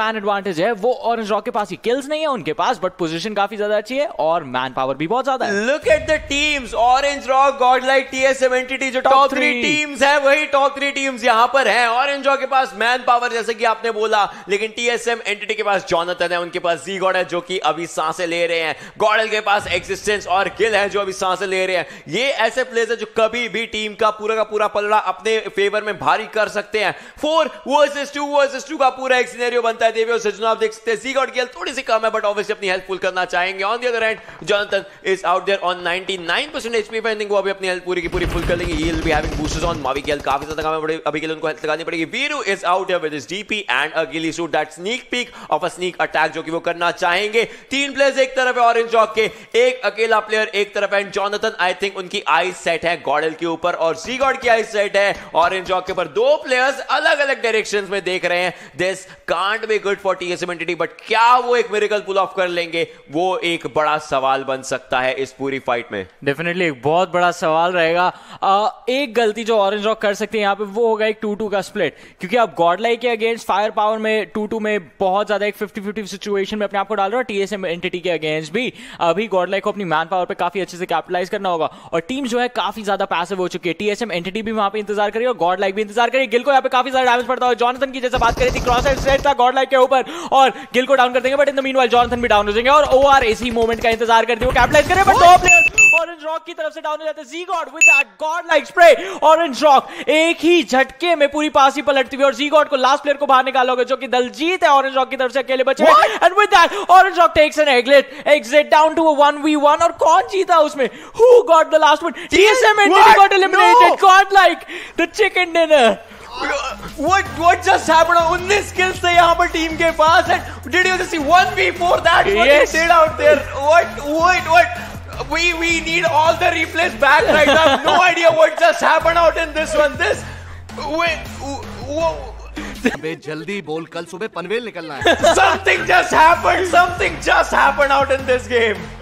Man advantage है वो orange Rock के पास ही, किल्स नहीं है उनके पास बट पोजीशन काफी ज्यादा अच्छी है और मैन पावर भी बहुत ज्यादा है। Look at the teams, Orange Rock, Godlike, TSM, Entity, जो टॉप 3 टीम्स है वही टॉप 3 टीम्स यहां पर हैं। ऑरेंज रॉक के पास मैन पावर जैसे कि आपने बोला, लेकिन टीएसएम एंटिटी के पास जॉनथन है, उनके पास ZGOD है जो कि अभी सांसें ले रहे हैं, गॉडल के पास एग्जिस्टेंस और गिल है जो अभी सांसें ले रहे हैं। ये ऐसे प्लेयर्स है जो कभी भी टीम का पूरा पलड़ा अपने फेवर में भारी कर सकते हैं। 4 वर्सेस 2 का पूरा एक सिनेरियो बनता है। देवी और सज्जनों आप देख सकते हैं ZGOD की थोड़ी सी कम है बट ऑब्वियसली अपनी हेल्थ फुल करना चाहेंगे। On the other hand Jonathan is out there on 99% HP पे, आई थिंक वो अभी अपनी हेल्थ पूरी की पूरी फुल कर लेंगे। He will be having boosters on, Mavi की हेल्थ काफी ज्यादा कम है अभी के लिए, उनको हेल्थ लगानी पड़ेगी। Viru is out here with his DP and a ghillie suit, that sneak peek of a sneak attack जो कि वो करना चाहेंगे। 3 प्लेयर्स एक तरफ है ऑरेंज रॉक के, एक अकेला प्लेयर एक तरफ है। जॉनथन आई थिंक उनकी आई सेट है गॉडल के ऊपर और ZGOD की आई सेट है ऑरेंज रॉक के ऊपर। 2 प्लेयर्स अलग-अलग डायरेक्शंस में देख रहे हैं। This can't be good for TSM Entity, but क्या वो एक मिरेकल पुल ऑफ कर लेंगे, वो एक बड़ा सवाल बन सकता है इस पूरी फाइट में। डेफिनेटली एक बहुत बड़ा सवाल रहेगा। एक गलती जो ऑरेंज रॉक कर सकते हैं यहाँ पे वो होगा एक 2-2 का स्प्लिट, क्योंकि आप गॉडलाइक के अगेंस्ट फायर पावर में 2-2 में बहुत ज्यादा एक 50-50 सिचुएशन में अपने आप को डाल रहे हो। TSM एंटिटी के अगेंस्ट भी अभी गॉडलाइक को अपनी मैन पावर पर काफी अच्छे से कैपिटलाइज करना होगा और टीम जो है काफी ज्यादा पैसिव हो चुकी है। TSM एंटिटी भी वहां पे इंतजार करिए और गॉडलाइक भी इंतजार करिए। गिल को यहाँ पे काफी ज्यादा डैमेज पड़ता है। जॉनथन की जैसे बात करी थी, क्रॉस हेड सेट था गॉडलाइक के ऊपर और गिल को डाउन कर देंगे but in the meanwhile Jonathan भी डाउन हो जाएंगे और ओआर इसी मोमेंट का इंतजार करते हुए कैपिटलाइज करें। बट 2 प्लेयर ऑरेंज रॉक की तरफ से डाउन हो जाते हैं। ZGOD with that Godlike spray, Orange Rock एक ही झटके में पूरी पास ही पलटती हुई और ZGOD को लास्ट प्लेयर को बाहर निकालोगे जो कि दलजीत है ऑरेंज रॉक की तरफ से अकेले बचे हैं। And with that Orange Rock takes an exit down to a 1v1 और कौन जीता उसमें, who got the last one? TSM Entity got eliminated, Godlike the chicken dinner. What just happened? 19 kills थे यहाँ पर टीम के पास and did you just see 1v4 that yes. What out there? What? We need all the replays back right now. I have no idea what just happened out in this one. This अबे जल्दी बोल, कल सुबह पनवेल निकलना है। Something just happened. Something just happened out in this game.